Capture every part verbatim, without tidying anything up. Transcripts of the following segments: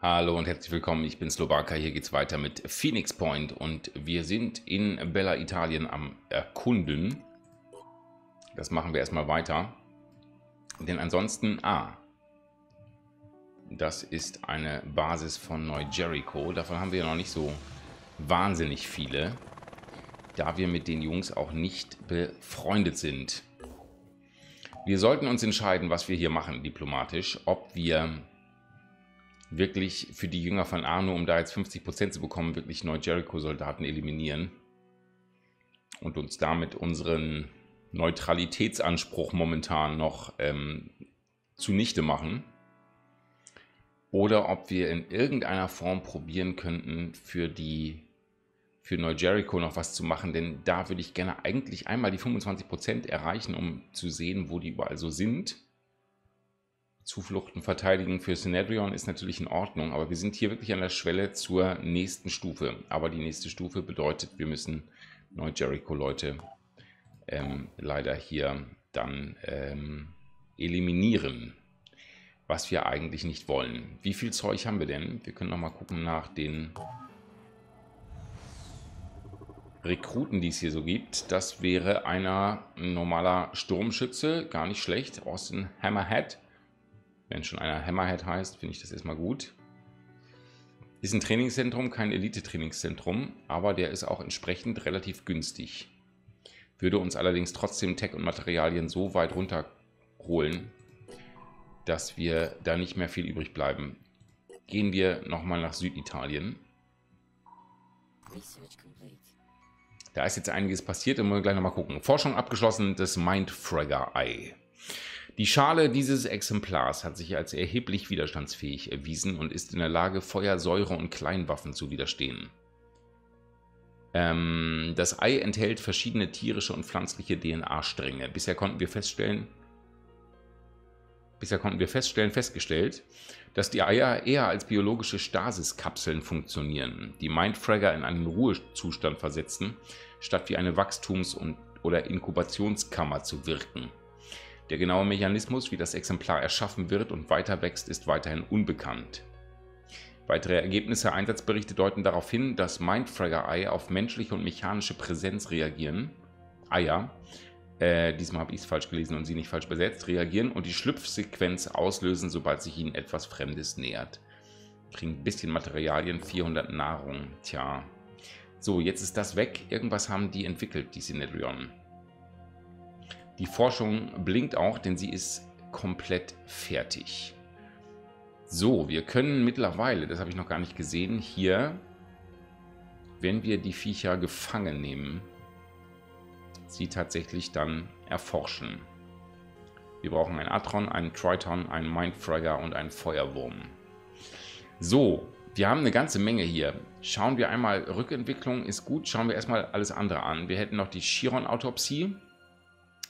Hallo und herzlich willkommen, ich bin Slowbacca, hier geht's weiter mit Phoenix Point und wir sind in Bella Italien am Erkunden. Das machen wir erstmal weiter, denn ansonsten, ah, das ist eine Basis von Neu Jericho, davon haben wir noch nicht so wahnsinnig viele, da wir mit den Jungs auch nicht befreundet sind. Wir sollten uns entscheiden, was wir hier machen diplomatisch, ob wir wirklich für die Jünger von Arno, um da jetzt fünfzig Prozent zu bekommen, wirklich Neu Jericho-Soldaten eliminieren und uns damit unseren Neutralitätsanspruch momentan noch ähm, zunichte machen. Oder ob wir in irgendeiner Form probieren könnten, für die für Neu Jericho noch was zu machen, denn da würde ich gerne eigentlich einmal die fünfundzwanzig Prozent erreichen, um zu sehen, wo die überall so sind. Zufluchten verteidigen für Synedrion ist natürlich in Ordnung, aber wir sind hier wirklich an der Schwelle zur nächsten Stufe. Aber die nächste Stufe bedeutet, wir müssen Neu Jericho-Leute ähm, leider hier dann ähm, eliminieren, was wir eigentlich nicht wollen. Wie viel Zeug haben wir denn? Wir können nochmal gucken nach den Rekruten, die es hier so gibt. Das wäre einer normaler Sturmschütze, gar nicht schlecht, Austin Hammerhead. Wenn schon einer Hammerhead heißt, finde ich das erstmal gut. Ist ein Trainingszentrum, kein Elite-Trainingszentrum, aber der ist auch entsprechend relativ günstig. Würde uns allerdings trotzdem Tech und Materialien so weit runterholen, dass wir da nicht mehr viel übrig bleiben. Gehen wir nochmal nach Süditalien. Da ist jetzt einiges passiert, und wollen wir gleich nochmal gucken. Forschung abgeschlossen, das Mindfragger-Ei. Die Schale dieses Exemplars hat sich als erheblich widerstandsfähig erwiesen und ist in der Lage, Feuer, Säure und Kleinwaffen zu widerstehen. Ähm, das Ei enthält verschiedene tierische und pflanzliche D N A-Stränge. Bisher konnten wir feststellen, bisher konnten wir feststellen, festgestellt, dass die Eier eher als biologische Stasiskapseln funktionieren, die Mindfragger in einen Ruhezustand versetzen, statt wie eine Wachstums- und oder Inkubationskammer zu wirken. Der genaue Mechanismus, wie das Exemplar erschaffen wird und weiter wächst, ist weiterhin unbekannt. Weitere Ergebnisse, Einsatzberichte deuten darauf hin, dass Mindfragger-Eier auf menschliche und mechanische Präsenz reagieren. Eier, äh, diesmal habe ich es falsch gelesen und sie nicht falsch besetzt, reagieren und die Schlüpfsequenz auslösen, sobald sich ihnen etwas Fremdes nähert. Kriegen ein bisschen Materialien, vierhundert Nahrung, tja. So, jetzt ist das weg. Irgendwas haben die entwickelt, die Synedrion. Die Forschung blinkt auch, denn sie ist komplett fertig. So, wir können mittlerweile, das habe ich noch gar nicht gesehen, hier, wenn wir die Viecher gefangen nehmen, sie tatsächlich dann erforschen. Wir brauchen einen Atron, einen Triton, einen Mindfragger und einen Feuerwurm. So, wir haben eine ganze Menge hier. Schauen wir einmal, Rückentwicklung ist gut, schauen wir erstmal alles andere an. Wir hätten noch die Chiron-Autopsie.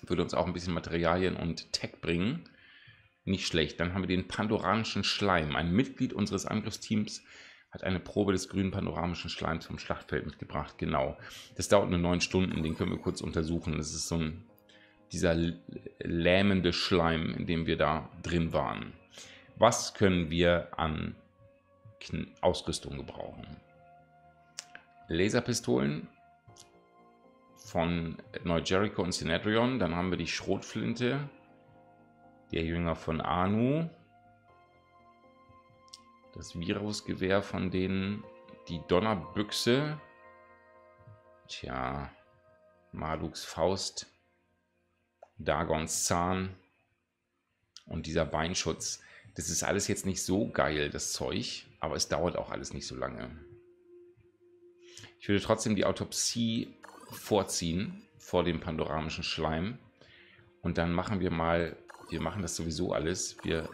Würde uns auch ein bisschen Materialien und Tech bringen. Nicht schlecht. Dann haben wir den pandoranischen Schleim. Ein Mitglied unseres Angriffsteams hat eine Probe des grünen pandoramischen Schleims vom Schlachtfeld mitgebracht. Genau. Das dauert nur neun Stunden. Den können wir kurz untersuchen. Das ist so ein, dieser lähmende Schleim, in dem wir da drin waren. Was können wir an Ausrüstung gebrauchen? Laserpistolen von Neu Jericho und Synedrion. Dann haben wir die Schrotflinte der Jünger von Anu, das Virusgewehr von denen, die Donnerbüchse, tja, Maluks Faust, Dagons Zahn und dieser Beinschutz. Das ist alles jetzt nicht so geil, das Zeug, aber es dauert auch alles nicht so lange. Ich würde trotzdem die Autopsie vorziehen vor dem pandoramischen Schleim und dann machen wir mal, wir machen das sowieso alles, wir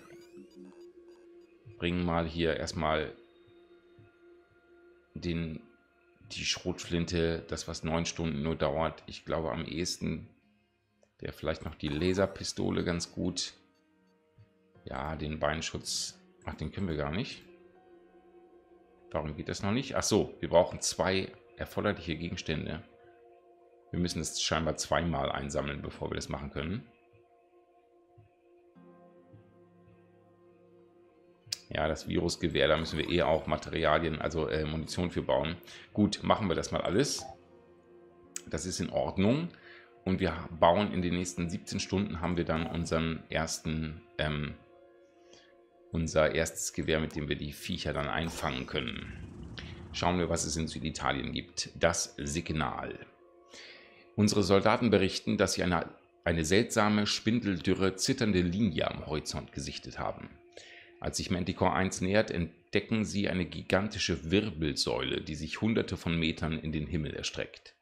bringen mal hier erstmal den, die Schrotflinte, das was neun Stunden nur dauert, ich glaube am ehesten wäre vielleicht noch die Laserpistole ganz gut, ja den Beinschutz, ach den können wir gar nicht, warum geht das noch nicht, ach so, wir brauchen zwei erforderliche Gegenstände. Wir müssen es scheinbar zweimal einsammeln, bevor wir das machen können. Ja, das Virusgewehr, da müssen wir eh auch Materialien, also äh, Munition für bauen. Gut, machen wir das mal alles. Das ist in Ordnung. Und wir bauen in den nächsten siebzehn Stunden haben wir dann unseren ersten, ähm, unser erstes Gewehr, mit dem wir die Viecher dann einfangen können. Schauen wir, was es in Süditalien gibt. Das Signal. Unsere Soldaten berichten, dass sie eine, eine seltsame, spindeldürre, zitternde Linie am Horizont gesichtet haben. Als sich Manticore eins nähert, entdecken sie eine gigantische Wirbelsäule, die sich hunderte von Metern in den Himmel erstreckt.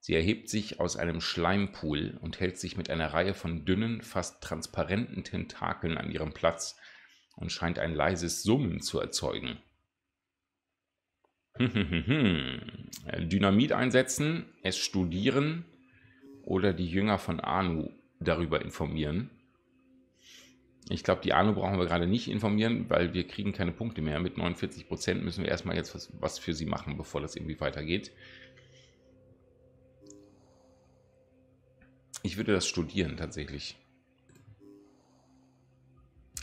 Sie erhebt sich aus einem Schleimpool und hält sich mit einer Reihe von dünnen, fast transparenten Tentakeln an ihrem Platz und scheint ein leises Summen zu erzeugen. Dynamit einsetzen, es studieren oder die Jünger von Anu darüber informieren. Ich glaube, die Anu brauchen wir gerade nicht informieren, weil wir kriegen keine Punkte mehr. Mit neunundvierzig Prozent müssen wir erstmal jetzt was, was für sie machen, bevor das irgendwie weitergeht. Ich würde das studieren tatsächlich.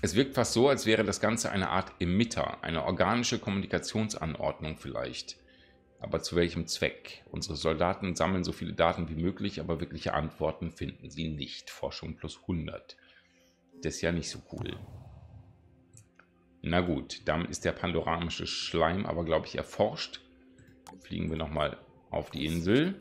Es wirkt fast so, als wäre das Ganze eine Art Emitter, eine organische Kommunikationsanordnung vielleicht. Aber zu welchem Zweck? Unsere Soldaten sammeln so viele Daten wie möglich, aber wirkliche Antworten finden sie nicht. Forschung plus hundert. Das ist ja nicht so cool. Na gut, damit ist der pandoramische Schleim aber, glaube ich, erforscht. Fliegen wir nochmal auf die Insel.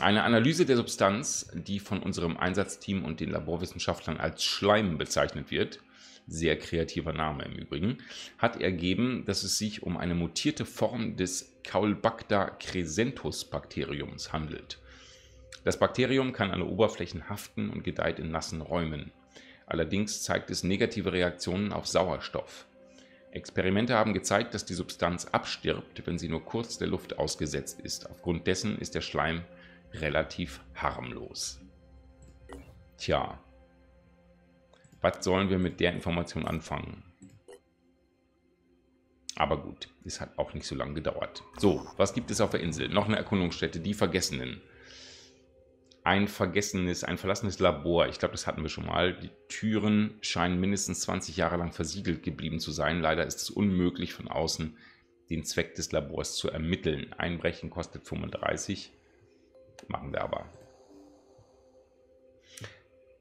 Eine Analyse der Substanz, die von unserem Einsatzteam und den Laborwissenschaftlern als Schleim bezeichnet wird, sehr kreativer Name im Übrigen, hat ergeben, dass es sich um eine mutierte Form des Caulbacter crescentus Bakteriums handelt. Das Bakterium kann an der Oberfläche haften und gedeiht in nassen Räumen. Allerdings zeigt es negative Reaktionen auf Sauerstoff. Experimente haben gezeigt, dass die Substanz abstirbt, wenn sie nur kurz der Luft ausgesetzt ist. Aufgrund dessen ist der Schleim relativ harmlos. Tja, was sollen wir mit der Information anfangen? Aber gut, es hat auch nicht so lange gedauert. So, was gibt es auf der Insel? Noch eine Erkundungsstätte, die Vergessenen. Ein vergessenes, ein verlassenes Labor. Ich glaube, das hatten wir schon mal. Die Türen scheinen mindestens zwanzig Jahre lang versiegelt geblieben zu sein. Leider ist es unmöglich, von außen den Zweck des Labors zu ermitteln. Einbrechen kostet fünfunddreißig. Machen wir aber.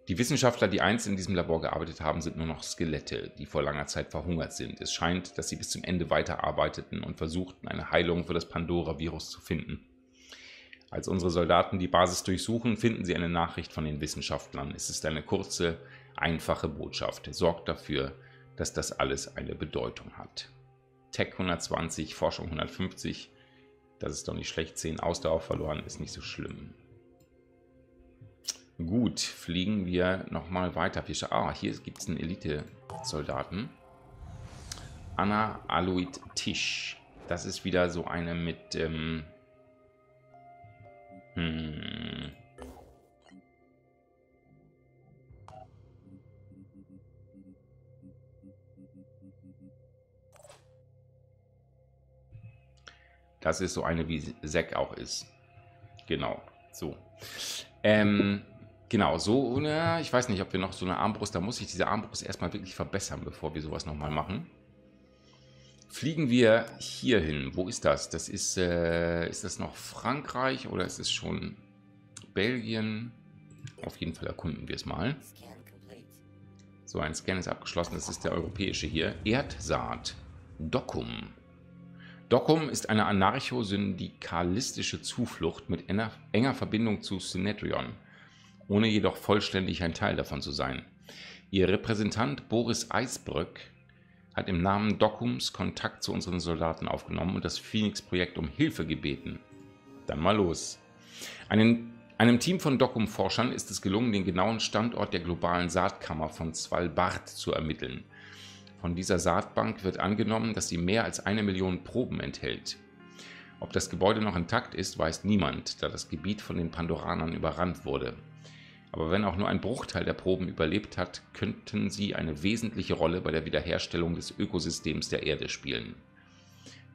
Die Wissenschaftler, die einst in diesem Labor gearbeitet haben, sind nur noch Skelette, die vor langer Zeit verhungert sind. Es scheint, dass sie bis zum Ende weiterarbeiteten und versuchten, eine Heilung für das Pandora-Virus zu finden. Als unsere Soldaten die Basis durchsuchen, finden sie eine Nachricht von den Wissenschaftlern. Es ist eine kurze, einfache Botschaft. Sorgt dafür, dass das alles eine Bedeutung hat. Tech hundertzwanzig, Forschung hundertfünfzig. Das ist doch nicht schlecht. zehn Ausdauer verloren, ist nicht so schlimm. Gut, fliegen wir nochmal weiter. Ah, hier gibt es einen Elite-Soldaten. Anna Aloit Tisch. Das ist wieder so eine mit... Ähm, Hm. Das ist so eine, wie Zack auch ist. Genau, so. Ähm, genau, so, na, ich weiß nicht, ob wir noch so eine Armbrust, da muss ich diese Armbrust erstmal wirklich verbessern, bevor wir sowas nochmal machen. Fliegen wir hier hin. Wo ist das? Das ist, äh, ist das noch Frankreich oder ist es schon Belgien? Auf jeden Fall erkunden wir es mal. So, ein Scan ist abgeschlossen. Das ist der europäische hier. Erdsaat. Dokum. Dokum ist eine anarcho-syndikalistische Zuflucht mit enger Verbindung zu Synedrion, ohne jedoch vollständig ein Teil davon zu sein. Ihr Repräsentant Boris Eisbrück hat im Namen Dokums Kontakt zu unseren Soldaten aufgenommen und das Phoenix-Projekt um Hilfe gebeten. Dann mal los. Einen, einem Team von Dokum-Forschern ist es gelungen, den genauen Standort der globalen Saatkammer von Svalbard zu ermitteln. Von dieser Saatbank wird angenommen, dass sie mehr als eine Million Proben enthält. Ob das Gebäude noch intakt ist, weiß niemand, da das Gebiet von den Pandoranern überrannt wurde. Aber wenn auch nur ein Bruchteil der Proben überlebt hat, könnten sie eine wesentliche Rolle bei der Wiederherstellung des Ökosystems der Erde spielen.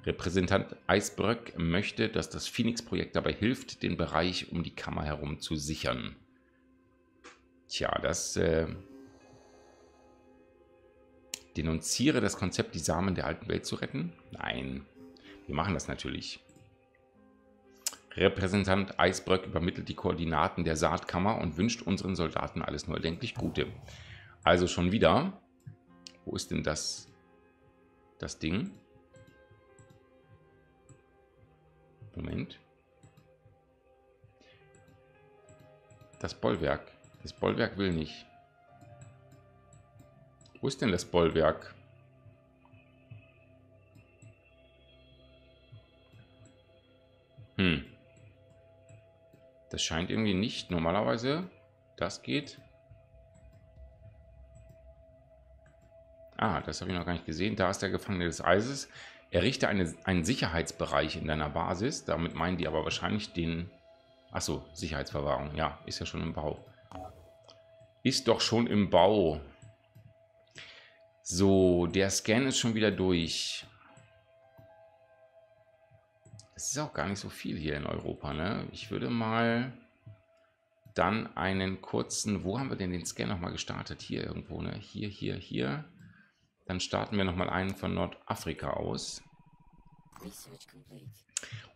Repräsentant Eisbrück möchte, dass das Phoenix-Projekt dabei hilft, den Bereich um die Kammer herum zu sichern. Tja, das äh, Denunziere das Konzept, die Samen der alten Welt zu retten? Nein, wir machen das natürlich. Repräsentant Eisbrück übermittelt die Koordinaten der Saatkammer und wünscht unseren Soldaten alles nur erdenklich Gute. Also schon wieder. Wo ist denn das, das Ding? Moment. Das Bollwerk. Das Bollwerk will nicht. Wo ist denn das Bollwerk? Hm. Das scheint irgendwie nicht. Normalerweise, das geht. Ah, das habe ich noch gar nicht gesehen. Da ist der Gefangene des Eises. Errichte eine, einen Sicherheitsbereich in deiner Basis. Damit meinen die aber wahrscheinlich den... Achso, Sicherheitsverwahrung. Ja, ist ja schon im Bau. Ist doch schon im Bau. So, der Scan ist schon wieder durch. Es ist auch gar nicht so viel hier in Europa, ne? Ich würde mal dann einen kurzen... Wo haben wir denn den Scan nochmal gestartet? Hier irgendwo, ne? Hier, hier, hier. Dann starten wir nochmal einen von Nordafrika aus.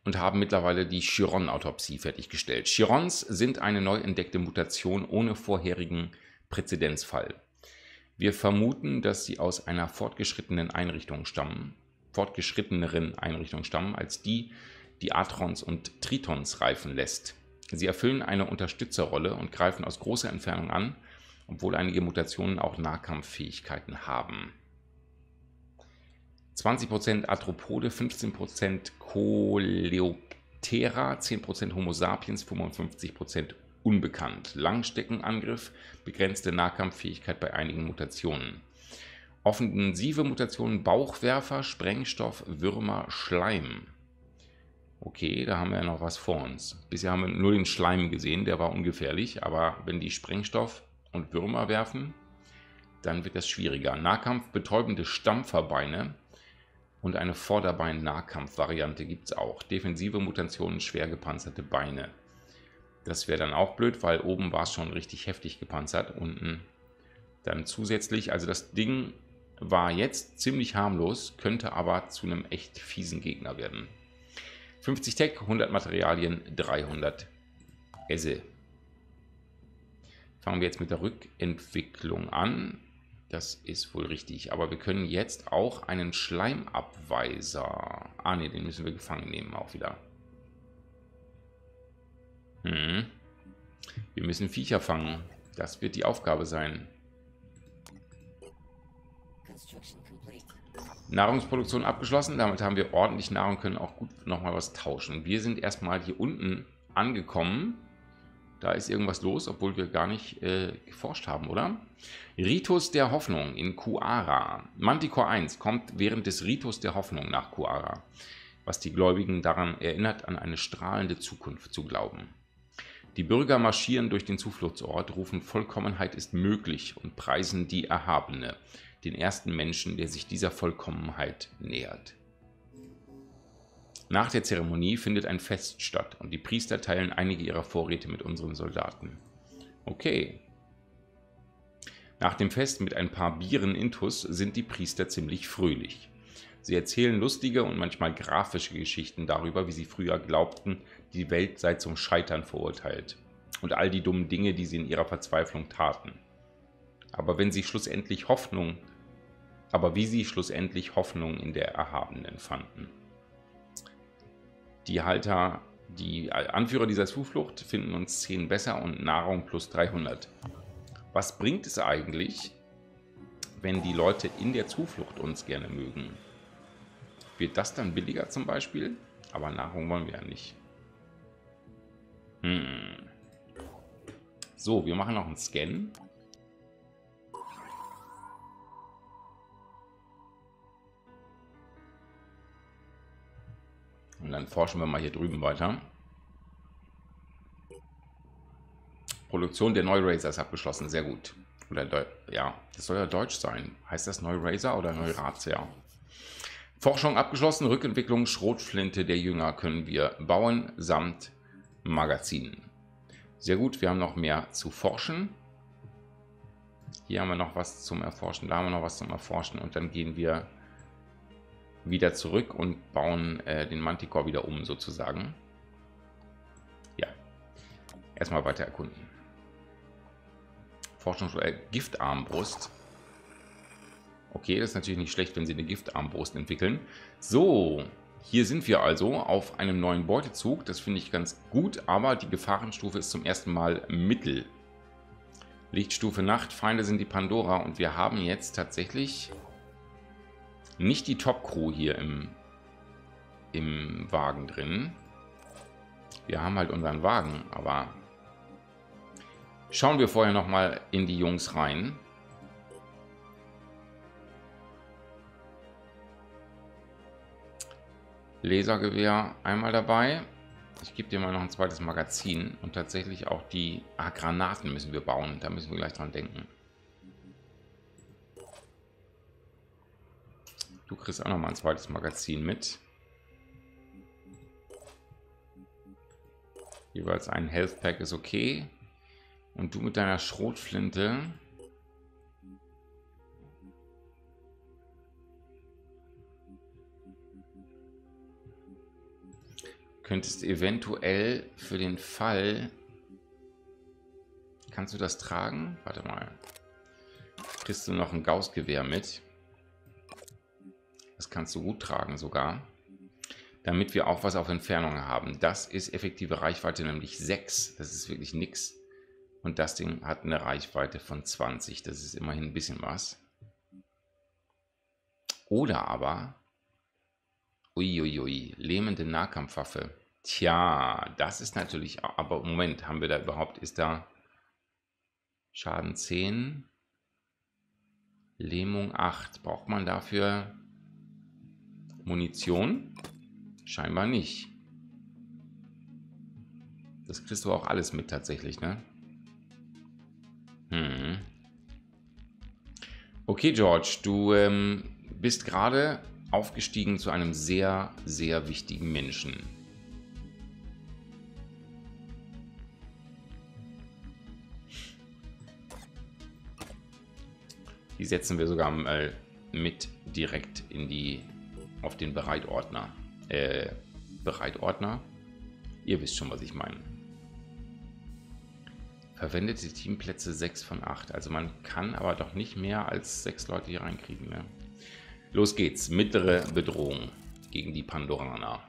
Und haben mittlerweile die Chiron-Autopsie fertiggestellt. Chirons sind eine neu entdeckte Mutation ohne vorherigen Präzedenzfall. Wir vermuten, dass sie aus einer fortgeschrittenen Einrichtung stammen. fortgeschritteneren Einrichtung stammen, als die, die Atrons und Tritons reifen lässt. Sie erfüllen eine Unterstützerrolle und greifen aus großer Entfernung an, obwohl einige Mutationen auch Nahkampffähigkeiten haben. zwanzig Prozent Arthropode, fünfzehn Prozent Coleoptera, zehn Prozent Homo sapiens, fünfundfünfzig Prozent unbekannt. Langstreckenangriff, begrenzte Nahkampffähigkeit bei einigen Mutationen. Offensive Mutationen, Bauchwerfer, Sprengstoff, Würmer, Schleim. Okay, da haben wir ja noch was vor uns. Bisher haben wir nur den Schleim gesehen, der war ungefährlich. Aber wenn die Sprengstoff und Würmer werfen, dann wird das schwieriger. Nahkampf, betäubende Stampferbeine und eine Vorderbein-Nahkampf-Variante gibt es auch. Defensive Mutationen, schwer gepanzerte Beine. Das wäre dann auch blöd, weil oben war es schon richtig heftig gepanzert, unten dann zusätzlich. Also das Ding war jetzt ziemlich harmlos, könnte aber zu einem echt fiesen Gegner werden. fünfzig Tech, hundert Materialien, dreihundert Esse. Fangen wir jetzt mit der Rückentwicklung an. Das ist wohl richtig. Aber wir können jetzt auch einen Schleimabweiser... Ah ne, den müssen wir gefangen nehmen auch wieder. Hm. Wir müssen Viecher fangen. Das wird die Aufgabe sein. Nahrungsproduktion abgeschlossen. Damit haben wir ordentlich Nahrung, können auch gut nochmal was tauschen. Wir sind erstmal hier unten angekommen. Da ist irgendwas los, obwohl wir gar nicht äh, geforscht haben, oder? Ritus der Hoffnung in Kuara. Manticore eins kommt während des Ritus der Hoffnung nach Kuara, was die Gläubigen daran erinnert, an eine strahlende Zukunft zu glauben. Die Bürger marschieren durch den Zufluchtsort, rufen Vollkommenheit ist möglich und preisen die Erhabene, den ersten Menschen, der sich dieser Vollkommenheit nähert. Nach der Zeremonie findet ein Fest statt und die Priester teilen einige ihrer Vorräte mit unseren Soldaten. Okay. Nach dem Fest mit ein paar Bieren intus sind die Priester ziemlich fröhlich. Sie erzählen lustige und manchmal grafische Geschichten darüber, wie sie früher glaubten, die Welt sei zum Scheitern verurteilt. Und all die dummen Dinge, die sie in ihrer Verzweiflung taten. Aber wenn sie schlussendlich Hoffnung, aber wie sie schlussendlich Hoffnung in der Erhabenen fanden. Die Halter, die Anführer dieser Zuflucht finden uns zehn besser und Nahrung plus dreihundert. Was bringt es eigentlich, wenn die Leute in der Zuflucht uns gerne mögen? Wird das dann billiger zum Beispiel? Aber Nahrung wollen wir ja nicht. Hm. So, wir machen noch einen Scan. Und dann forschen wir mal hier drüben weiter. Produktion der Neurazers abgeschlossen, sehr gut. Oder Deu ja, das soll ja deutsch sein. Heißt das Neurazer oder Neurazers? Forschung abgeschlossen, Rückentwicklung, Schrotflinte der Jünger können wir bauen, samt Magazinen. Sehr gut, wir haben noch mehr zu forschen. Hier haben wir noch was zum Erforschen, da haben wir noch was zum Erforschen und dann gehen wir wieder zurück und bauen äh, den Manticore wieder um, sozusagen. Ja, erstmal weiter erkunden. Forschung, äh, Giftarmbrust. Okay, das ist natürlich nicht schlecht, wenn sie eine Giftarmbrust entwickeln. So, hier sind wir also auf einem neuen Beutezug. Das finde ich ganz gut, aber die Gefahrenstufe ist zum ersten Mal mittel. Lichtstufe Nacht, Feinde sind die Pandora und wir haben jetzt tatsächlich nicht die Top-Crew hier im, im Wagen drin. Wir haben halt unseren Wagen, aber schauen wir vorher nochmal in die Jungs rein. Lasergewehr einmal dabei. Ich gebe dir mal noch ein zweites Magazin und tatsächlich auch die ah, Granaten müssen wir bauen. Da müssen wir gleich dran denken. Du kriegst auch noch mal ein zweites Magazin mit. Jeweils ein Health Pack ist okay. Und du mit deiner Schrotflinte. Könntest eventuell für den Fall, kannst du das tragen? Warte mal, kriegst du noch ein Gauss-Gewehr mit? Das kannst du gut tragen sogar, damit wir auch was auf Entfernung haben. Das ist effektive Reichweite, nämlich sechs, das ist wirklich nichts. Und das Ding hat eine Reichweite von zwanzig, das ist immerhin ein bisschen was. Oder aber, uiuiui, lähmende Nahkampfwaffe. Tja, das ist natürlich... Aber Moment, haben wir da überhaupt... Ist da Schaden zehn? Lähmung acht. Braucht man dafür Munition? Scheinbar nicht. Das kriegst du auch alles mit tatsächlich, ne? Hm. Okay, George, du ähm, bist gerade aufgestiegen zu einem sehr, sehr wichtigen Menschen. Die setzen wir sogar mal mit direkt in die, auf den Bereitordner. Äh, Bereitordner? Ihr wisst schon, was ich meine. Verwendete Teamplätze sechs von acht. Also man kann aber doch nicht mehr als sechs Leute hier reinkriegen, ne? Los geht's, mittlere Bedrohung gegen die Pandoraner.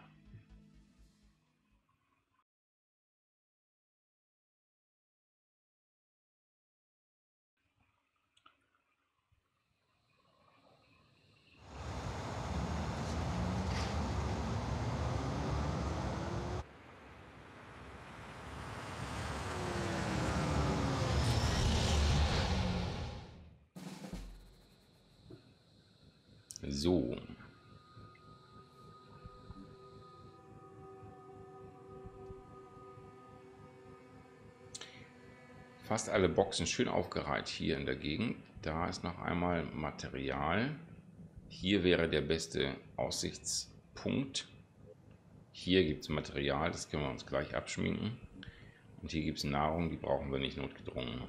So. Fast alle Boxen schön aufgereiht hier in der Gegend. Da ist noch einmal Material. Hier wäre der beste Aussichtspunkt. Hier gibt es Material, das können wir uns gleich abschminken. Und hier gibt es Nahrung, die brauchen wir nicht notgedrungen.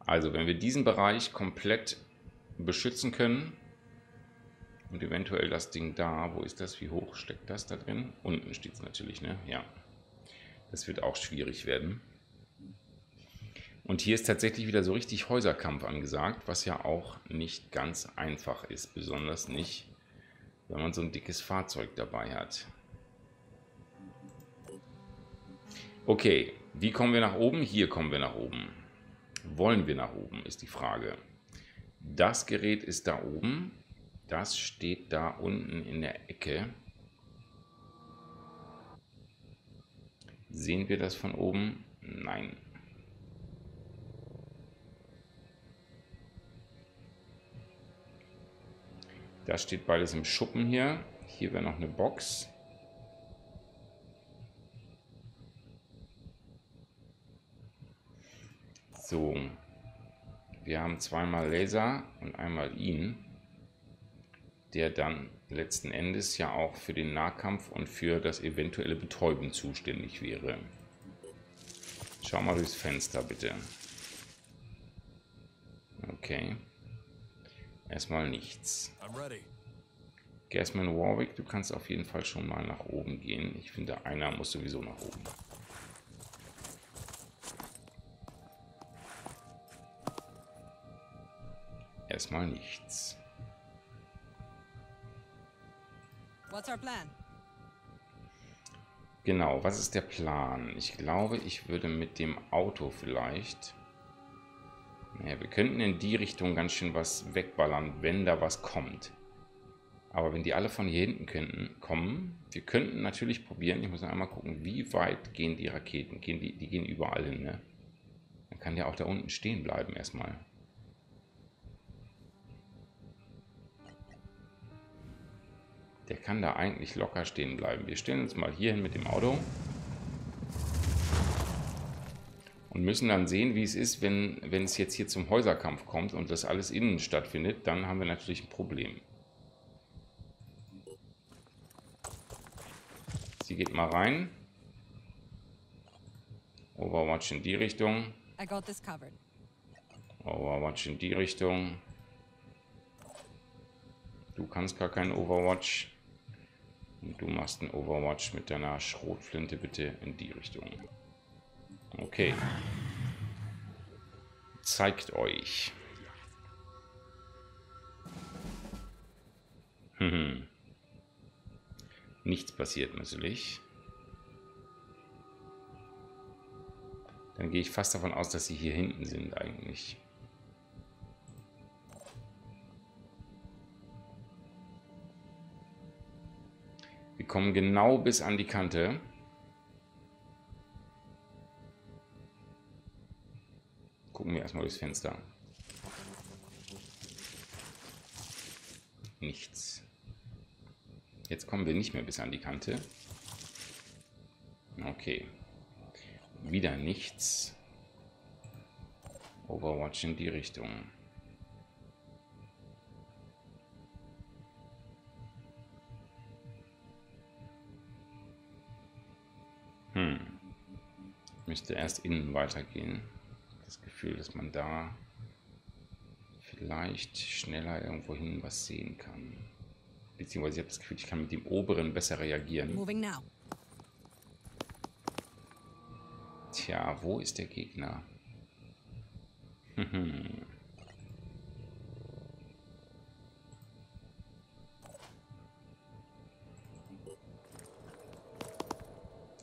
Also, wenn wir diesen Bereich komplett beschützen können und eventuell das Ding da, wo ist das, wie hoch steckt das da drin? Unten steht es natürlich, ne? Ja. Das wird auch schwierig werden. Und hier ist tatsächlich wieder so richtig Häuserkampf angesagt, was ja auch nicht ganz einfach ist, besonders nicht, wenn man so ein dickes Fahrzeug dabei hat. Okay, wie kommen wir nach oben? Hier kommen wir nach oben. Wollen wir nach oben, ist die Frage. Das Gerät ist da oben. Das steht da unten in der Ecke. Sehen wir das von oben? Nein. Das steht beides im Schuppen hier. Hier wäre noch eine Box. So. Wir haben zweimal Laser und einmal ihn, der dann letzten Endes ja auch für den Nahkampf und für das eventuelle Betäuben zuständig wäre. Schau mal durchs Fenster bitte. Okay. Erstmal nichts. Geh erstmal in Warwick, du kannst auf jeden Fall schon mal nach oben gehen. Ich finde, einer muss sowieso nach oben. Erstmal nichts. What's our plan? Genau, was ist der Plan? Ich glaube, ich würde mit dem Auto vielleicht... Naja, wir könnten in die Richtung ganz schön was wegballern, wenn da was kommt. Aber wenn die alle von hier hinten könnten, kommen... Wir könnten natürlich probieren, ich muss noch einmal gucken, wie weit gehen die Raketen? Gehen die, die gehen überall hin, ne? Dann kann der auch da unten stehen bleiben erstmal. Der kann da eigentlich locker stehen bleiben. Wir stellen uns mal hier hin mit dem Auto. Und müssen dann sehen, wie es ist, wenn, wenn es jetzt hier zum Häuserkampf kommt und das alles innen stattfindet. Dann haben wir natürlich ein Problem. Sie geht mal rein. Overwatch in die Richtung. Overwatch in die Richtung. Du kannst gar keinen Overwatch. Und du machst einen Overwatch mit deiner Schrotflinte bitte in die Richtung. Okay. Zeigt euch. Hm. Nichts passiert natürlich. Dann gehe ich fast davon aus, dass sie hier hinten sind eigentlich. Wir kommen genau bis an die Kante. Gucken wir erstmal durchs Fenster. Nichts. Jetzt kommen wir nicht mehr bis an die Kante. Okay. Wieder nichts. Overwatch in die Richtung. Hm. Müsste erst innen weitergehen. Das Gefühl, dass man da vielleicht schneller irgendwo hin was sehen kann. Beziehungsweise ich habe das Gefühl, ich kann mit dem oberen besser reagieren. Tja, wo ist der Gegner?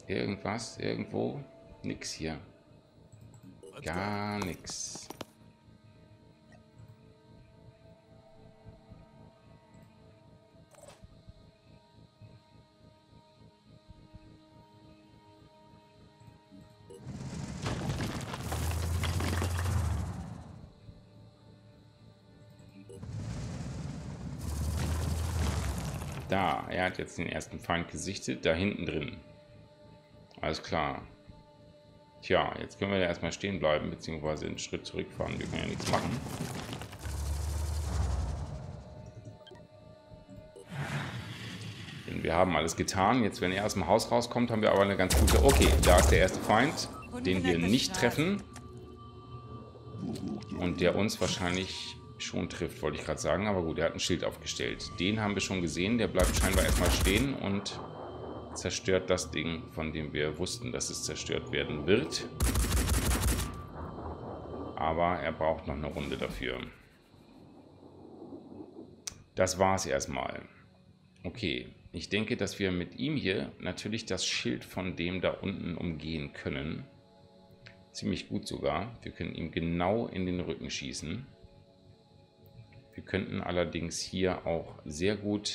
Irgendwas, irgendwo, nix hier. Gar nix. Da, er hat jetzt den ersten Feind gesichtet, da hinten drin. Alles klar. Tja, jetzt können wir ja erstmal stehen bleiben, beziehungsweise einen Schritt zurückfahren. Wir können ja nichts machen. Denn wir haben alles getan. Jetzt, wenn er aus dem Haus rauskommt, haben wir aber eine ganz gute... Okay, da ist der erste Feind, den wir nicht treffen. Und der uns wahrscheinlich schon trifft, wollte ich gerade sagen. Aber gut, er hat ein Schild aufgestellt. Den haben wir schon gesehen. Der bleibt scheinbar erstmal stehen und... zerstört das Ding, von dem wir wussten, dass es zerstört werden wird. Aber er braucht noch eine Runde dafür. Das war's erstmal. Okay, ich denke, dass wir mit ihm hier natürlich das Schild von dem da unten umgehen können. Ziemlich gut sogar. Wir können ihm genau in den Rücken schießen. Wir könnten allerdings hier auch sehr gut...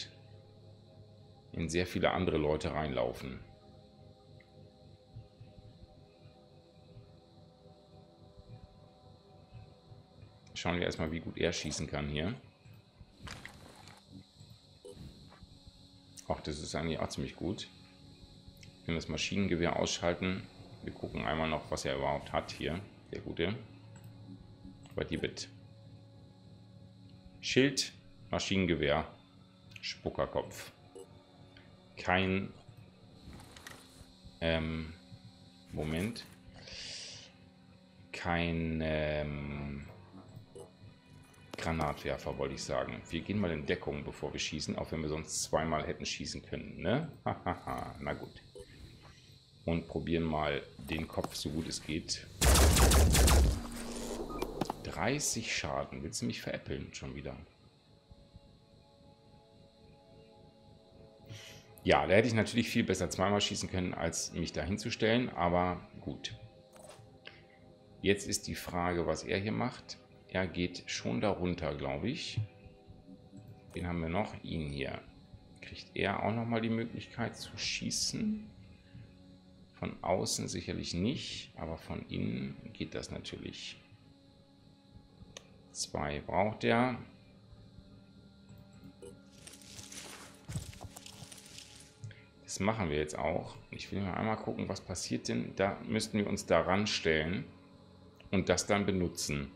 in sehr viele andere Leute reinlaufen. Schauen wir erstmal, wie gut er schießen kann hier. Ach, das ist eigentlich auch ziemlich gut. Wir können das Maschinengewehr ausschalten. Wir gucken einmal noch, was er überhaupt hat hier. Der gute. Aber die Bit. Schild, Maschinengewehr, Spuckerkopf. Kein ähm, Moment, kein ähm, Granatwerfer, wollte ich sagen. Wir gehen mal in Deckung, bevor wir schießen, auch wenn wir sonst zweimal hätten schießen können, ne? Hahaha, na gut. Und probieren mal den Kopf, so gut es geht. dreißig Schaden. Willst du mich veräppeln schon wieder? Ja, da hätte ich natürlich viel besser zweimal schießen können, als mich dahin zu stellen, aber gut. Jetzt ist die Frage, was er hier macht. Er geht schon darunter, glaube ich. Wen haben wir noch? Ihn hier. Kriegt er auch nochmal die Möglichkeit zu schießen? Von außen sicherlich nicht, aber von innen geht das natürlich. Zwei braucht er. Das machen wir jetzt auch. Ich will mal einmal gucken, was passiert denn. Da müssten wir uns daran stellen und das dann benutzen.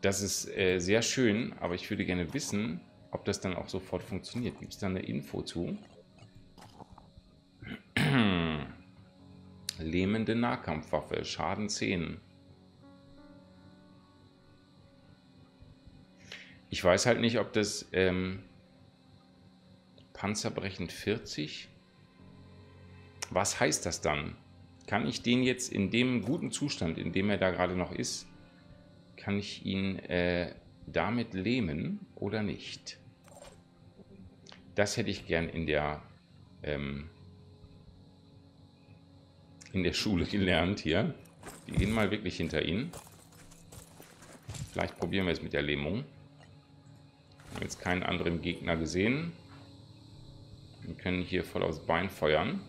Das ist äh, sehr schön, aber ich würde gerne wissen, ob das dann auch sofort funktioniert. Gibt es da eine Info zu? Lähmende Nahkampfwaffe, Schaden zehn. Ich weiß halt nicht, ob das ähm, Panzerbrechen vierzig. Was heißt das dann? Kann ich den jetzt in dem guten Zustand, in dem er da gerade noch ist, kann ich ihn äh, damit lähmen oder nicht? Das hätte ich gern in der ähm, in der Schule gelernt hier. Wir gehen mal wirklich hinter ihn. Vielleicht probieren wir es mit der Lähmung. Wir haben jetzt keinen anderen Gegner gesehen. Wir können hier voll aufs Bein feuern.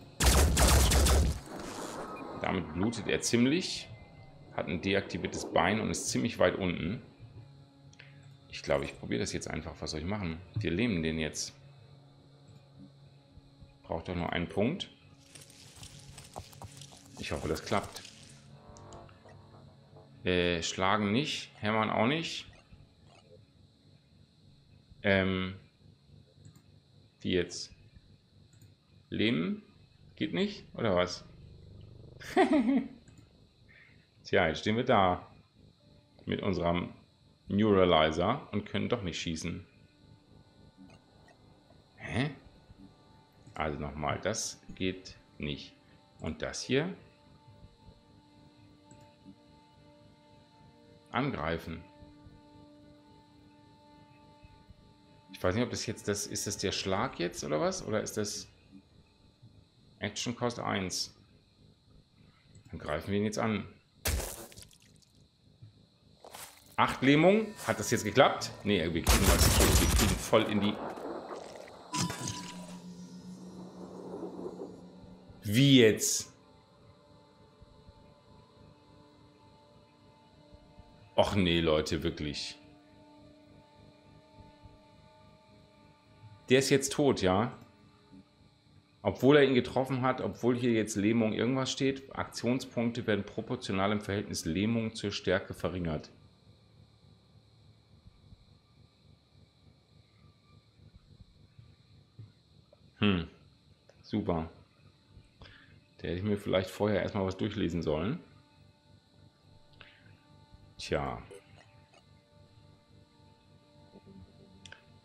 Damit blutet er ziemlich. Hat ein deaktiviertes Bein und ist ziemlich weit unten. Ich glaube, ich probiere das jetzt einfach. Was soll ich machen? Wir lähmen den jetzt. Braucht doch nur einen Punkt. Ich hoffe, das klappt. Äh, schlagen nicht, hämmern auch nicht. Ähm, die jetzt lähmen? Geht nicht, oder was? Tja, jetzt stehen wir da mit unserem Neuralizer und können doch nicht schießen. Hä? Also nochmal, das geht nicht. Und das hier? Angreifen. Ich weiß nicht, ob das jetzt das ist, das der Schlag jetzt oder was? Oder ist das Action Cost eins? Dann greifen wir ihn jetzt an. Acht Lähmung. Hat das jetzt geklappt? Nee, wir kriegen das voll, wir kriegen voll in die... Wie jetzt? Och nee, Leute, wirklich. Der ist jetzt tot, ja? Obwohl er ihn getroffen hat, obwohl hier jetzt Lähmung irgendwas steht, Aktionspunkte werden proportional im Verhältnis Lähmung zur Stärke verringert. Hm, super. Da hätte ich mir vielleicht vorher erstmal was durchlesen sollen. Tja.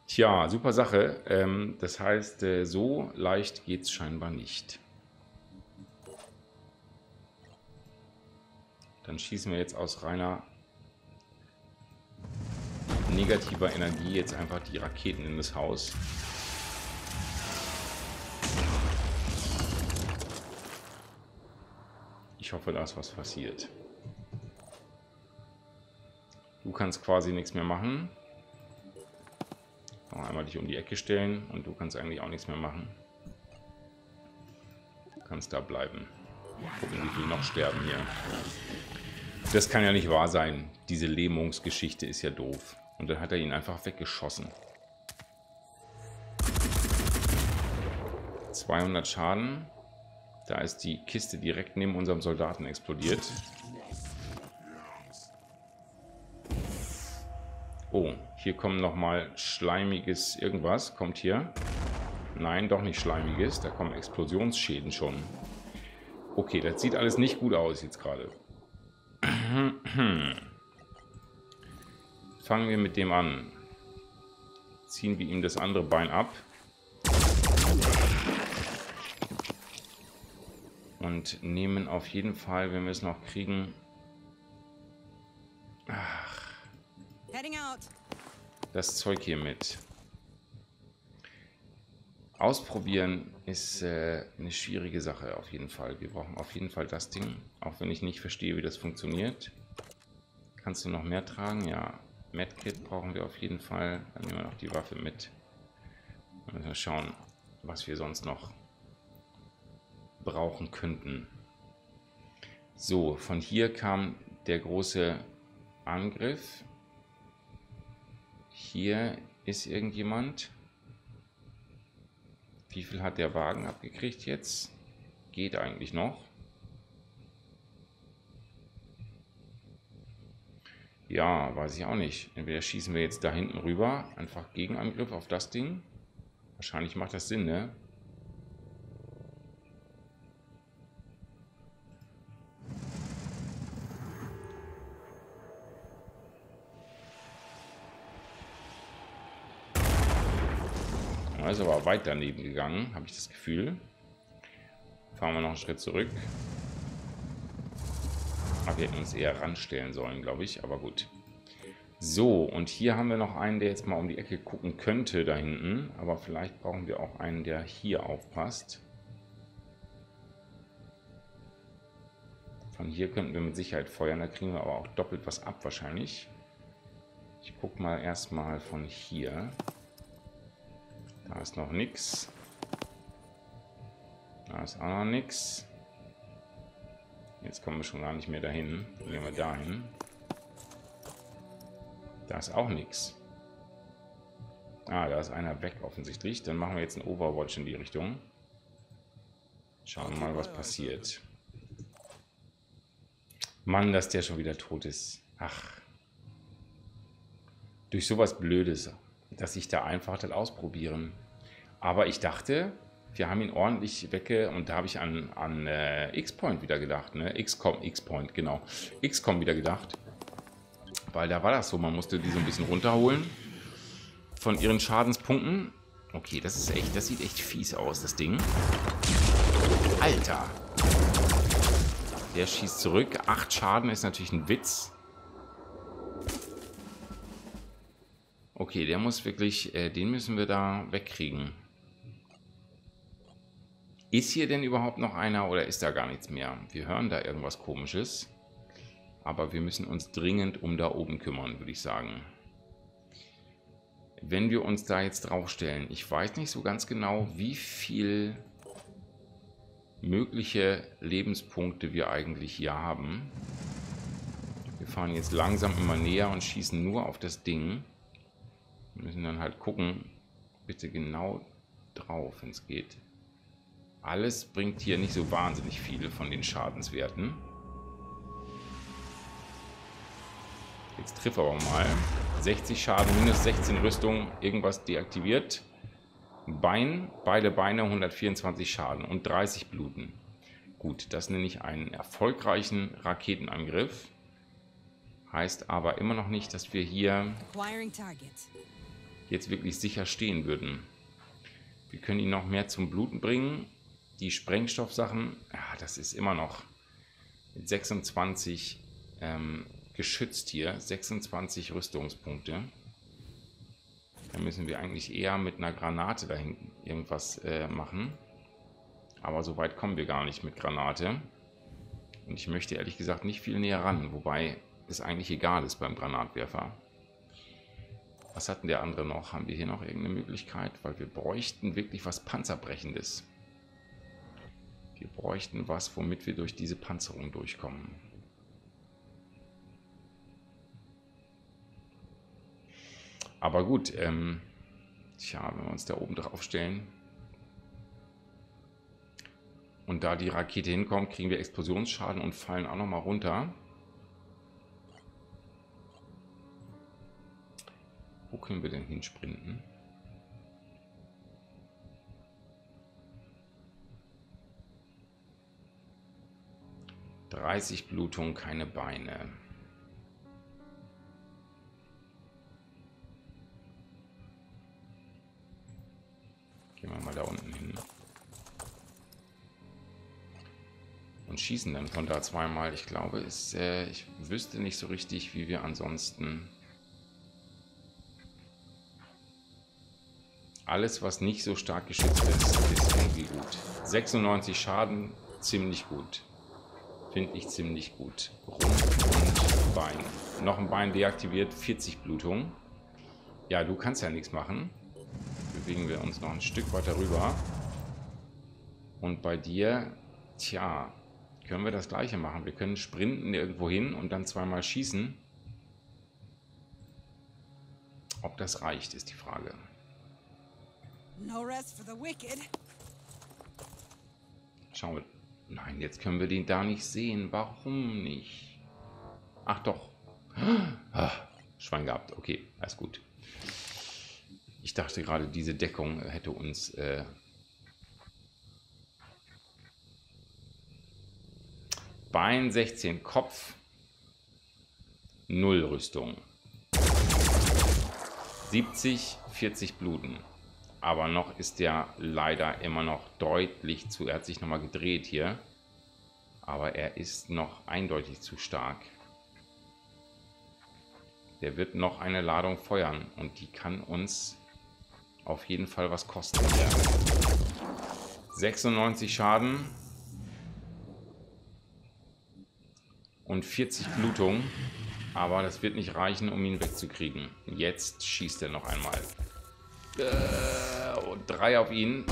Tja, super Sache. Ähm, das heißt, äh, so leicht geht es scheinbar nicht. Dann schießen wir jetzt aus reiner negativer Energie jetzt einfach die Raketen in das Haus. Ich hoffe, da ist was passiert. Du kannst quasi nichts mehr machen. Noch einmal dich um die Ecke stellen und du kannst eigentlich auch nichts mehr machen. Du kannst da bleiben. Gucken, wie die noch sterben hier. Das kann ja nicht wahr sein. Diese Lähmungsgeschichte ist ja doof. Und dann hat er ihn einfach weggeschossen. zweihundert Schaden. Da ist die Kiste direkt neben unserem Soldaten explodiert. Oh, hier kommt nochmal schleimiges irgendwas. Kommt hier. Nein, doch nicht schleimiges. Da kommen Explosionsschäden schon. Okay, das sieht alles nicht gut aus jetzt gerade. fangen wir mit dem an. Ziehen wir ihm das andere Bein ab. Und nehmen auf jeden Fall, wenn wir es noch kriegen... Ach, das Zeug hier mit. Ausprobieren ist äh, eine schwierige Sache auf jeden Fall. Wir brauchen auf jeden Fall das Ding. Auch wenn ich nicht verstehe, wie das funktioniert. Kannst du noch mehr tragen? Ja. Medkit brauchen wir auf jeden Fall. Dann nehmen wir noch die Waffe mit. Dann müssen wir schauen, was wir sonst noch brauchen könnten. So, von hier kam der große Angriff. Hier ist irgendjemand. Wie viel hat der Wagen abgekriegt jetzt? Geht eigentlich noch. Ja, weiß ich auch nicht. Entweder schießen wir jetzt da hinten rüber. Einfach Gegenangriff auf das Ding. Wahrscheinlich macht das Sinn, ne? Das ist aber weit daneben gegangen, habe ich das Gefühl. Fahren wir noch einen Schritt zurück. Aber wir hätten uns eher ranstellen sollen, glaube ich. Aber gut. So, und hier haben wir noch einen, der jetzt mal um die Ecke gucken könnte da hinten. Aber vielleicht brauchen wir auch einen, der hier aufpasst. Von hier könnten wir mit Sicherheit feuern. Da kriegen wir aber auch doppelt was ab wahrscheinlich. Ich gucke mal erstmal von hier. Da ist noch nichts. Da ist auch noch nichts. Jetzt kommen wir schon gar nicht mehr dahin. Dann gehen wir dahin. Da ist auch nichts. Ah, da ist einer weg offensichtlich. Dann machen wir jetzt einen Overwatch in die Richtung. Schauen wir mal, was passiert. Mann, dass der schon wieder tot ist. Ach. Durch sowas Blödes, dass ich da einfach das ausprobieren. Aber ich dachte, wir haben ihn ordentlich wegge... Und da habe ich an, an äh, X-Point wieder gedacht, ne? X-COM, X-Point, genau. X-COM wieder gedacht. Weil da war das so, man musste die so ein bisschen runterholen von ihren Schadenspunkten. Okay, das ist echt, das sieht echt fies aus, das Ding. Alter! Der schießt zurück. Acht Schaden ist natürlich ein Witz. Okay, der muss wirklich, äh, den müssen wir da wegkriegen. Ist hier denn überhaupt noch einer oder ist da gar nichts mehr? Wir hören da irgendwas Komisches. Aber wir müssen uns dringend um da oben kümmern, würde ich sagen. Wenn wir uns da jetzt draufstellen, ich weiß nicht so ganz genau, wie viel mögliche Lebenspunkte wir eigentlich hier haben. Wir fahren jetzt langsam immer näher und schießen nur auf das Ding. Wir müssen dann halt gucken, bitte genau drauf, wenn es geht. Alles bringt hier nicht so wahnsinnig viele von den Schadenswerten. Jetzt triff aber mal. sechzig Schaden, minus sechzehn Rüstung, irgendwas deaktiviert. Bein, beide Beine, hundertvierundzwanzig Schaden und dreißig Bluten. Gut, das nenne ich einen erfolgreichen Raketenangriff. Heißt aber immer noch nicht, dass wir hier jetzt wirklich sicher stehen würden. Wir können ihn noch mehr zum Bluten bringen. Die Sprengstoffsachen, ja, das ist immer noch mit sechsundzwanzig ähm, geschützt hier, sechsundzwanzig Rüstungspunkte. Da müssen wir eigentlich eher mit einer Granate dahin irgendwas äh, machen. Aber so weit kommen wir gar nicht mit Granate. Und ich möchte ehrlich gesagt nicht viel näher ran, wobei es eigentlich egal ist beim Granatwerfer. Was hatten der andere noch? Haben wir hier noch irgendeine Möglichkeit? Weil wir bräuchten wirklich was Panzerbrechendes. Wir bräuchten was, womit wir durch diese Panzerung durchkommen. Aber gut, ähm, tja, wenn wir uns da oben drauf stellen und da die Rakete hinkommt, kriegen wir Explosionsschaden und fallen auch nochmal runter. Wo können wir denn hinsprinten? dreißig Blutung, keine Beine. Gehen wir mal da unten hin. Und schießen dann von da zweimal. Ich glaube, es, äh, ich wüsste nicht so richtig, wie wir ansonsten... Alles, was nicht so stark geschützt ist, ist irgendwie gut. sechsundneunzig Schaden, ziemlich gut. Finde ich ziemlich gut. Rumpf und Bein. Noch ein Bein deaktiviert, vierzig Blutung. Ja, du kannst ja nichts machen. Bewegen wir uns noch ein Stück weiter rüber. Und bei dir, tja, können wir das Gleiche machen. Wir können sprinten irgendwo hin und dann zweimal schießen. Ob das reicht, ist die Frage. No rest for the wicked. Schauen wir. Nein, jetzt können wir den da nicht sehen. Warum nicht? Ach doch. Ah, Schwein gehabt. Okay, alles gut. Ich dachte gerade, diese Deckung hätte uns... Äh Bein sechzehn, Kopf. null Rüstung. siebzig, vierzig Bluten. Aber noch ist er leider immer noch deutlich zu... Er hat sich nochmal gedreht hier. Aber er ist noch eindeutig zu stark. Der wird noch eine Ladung feuern. Und die kann uns auf jeden Fall was kosten. sechsundneunzig Schaden. Und vierzig Blutung. Aber das wird nicht reichen, um ihn wegzukriegen. Jetzt schießt er noch einmal. Und drei auf ihn.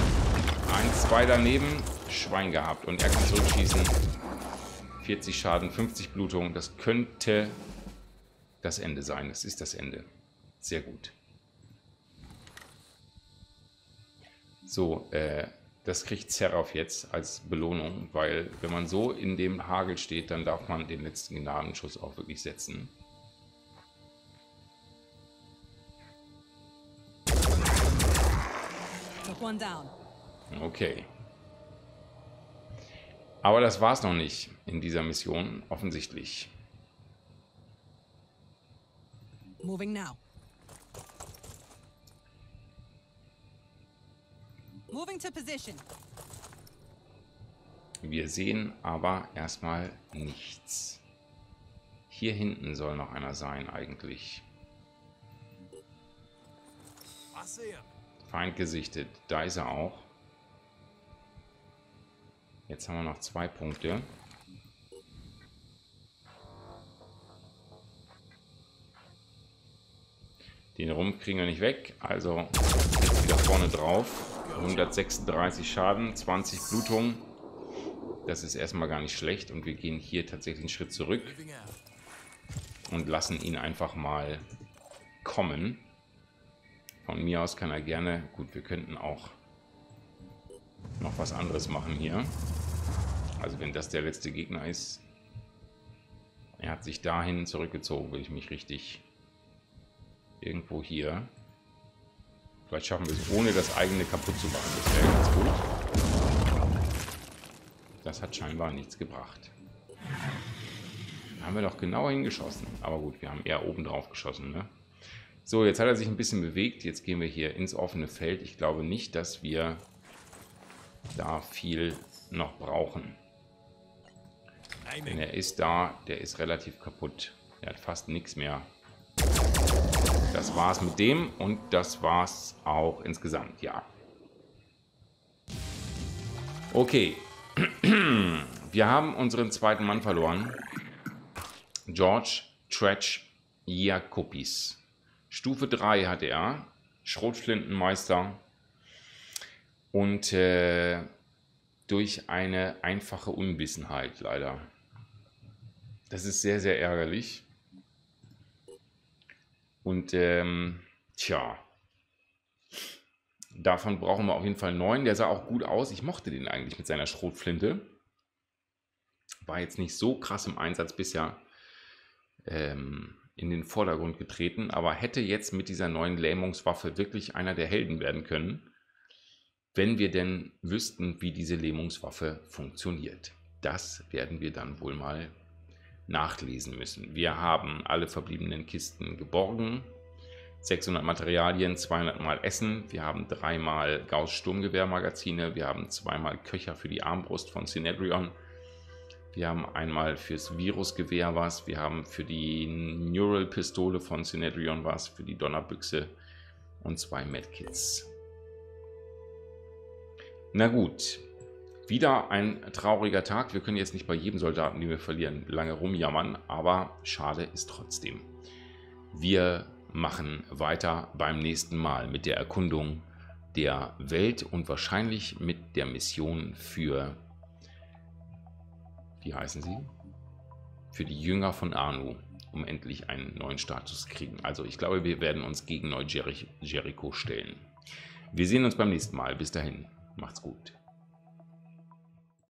Eins, zwei daneben. Schwein gehabt. Und er kann zurückschießen. vierzig Schaden, fünfzig Blutung. Das könnte das Ende sein. Das ist das Ende. Sehr gut. So, äh, das kriegt Seraph jetzt als Belohnung, weil wenn man so in dem Hagel steht, dann darf man den letzten Gnadenschuss auch wirklich setzen. Okay. Aber das war's noch nicht in dieser Mission, offensichtlich. Moving now. Moving to position. Wir sehen aber erstmal nichts. Hier hinten soll noch einer sein eigentlich. Was sehe? Feind gesichtet. Da ist er auch. Jetzt haben wir noch zwei Punkte. Den Rumpf kriegen wir nicht weg. Also jetzt wieder vorne drauf. hundertsechsunddreißig Schaden, zwanzig Blutung. Das ist erstmal gar nicht schlecht. Und wir gehen hier tatsächlich einen Schritt zurück. Und lassen ihn einfach mal kommen. Von mir aus kann er gerne... Gut, wir könnten auch noch was anderes machen hier. Also wenn das der letzte Gegner ist. Er hat sich dahin zurückgezogen, will ich mich richtig. Irgendwo hier. Vielleicht schaffen wir es, ohne das eigene kaputt zu machen. Das wäre ganz gut. Das hat scheinbar nichts gebracht. Da haben wir doch genau hingeschossen. Aber gut, wir haben eher oben drauf geschossen, ne? So, jetzt hat er sich ein bisschen bewegt. Jetzt gehen wir hier ins offene Feld. Ich glaube nicht, dass wir da viel noch brauchen. Denn er ist da. Der ist relativ kaputt. Er hat fast nichts mehr. Das war's mit dem. Und das war's auch insgesamt. Ja. Okay. Wir haben unseren zweiten Mann verloren. George Tretsch-Jakupis. Stufe drei hatte er, Schrotflintenmeister, und äh, durch eine einfache Unwissenheit leider. Das ist sehr, sehr ärgerlich. Und ähm, tja, davon brauchen wir auf jeden Fall neun. Der sah auch gut aus. Ich mochte den eigentlich mit seiner Schrotflinte. War jetzt nicht so krass im Einsatz bisher. Ähm... in den Vordergrund getreten, aber hätte jetzt mit dieser neuen Lähmungswaffe wirklich einer der Helden werden können, wenn wir denn wüssten, wie diese Lähmungswaffe funktioniert. Das werden wir dann wohl mal nachlesen müssen. Wir haben alle verbliebenen Kisten geborgen. sechshundert Materialien, zweihundert mal Essen, wir haben dreimal Gauss Sturmgewehrmagazine, wir haben zweimal Köcher für die Armbrust von Synedrion, wir haben einmal fürs Virusgewehr was, wir haben für die Neural Pistole von Synedrion was, für die Donnerbüchse und zwei Medkits. Na gut, wieder ein trauriger Tag. Wir können jetzt nicht bei jedem Soldaten, den wir verlieren, lange rumjammern, aber schade ist trotzdem. Wir machen weiter beim nächsten Mal mit der Erkundung der Welt und wahrscheinlich mit der Mission für, wie heißen sie? Für die Jünger von Arno, um endlich einen neuen Status zu kriegen. Also ich glaube, wir werden uns gegen Neu Jericho stellen. Wir sehen uns beim nächsten Mal. Bis dahin, macht's gut.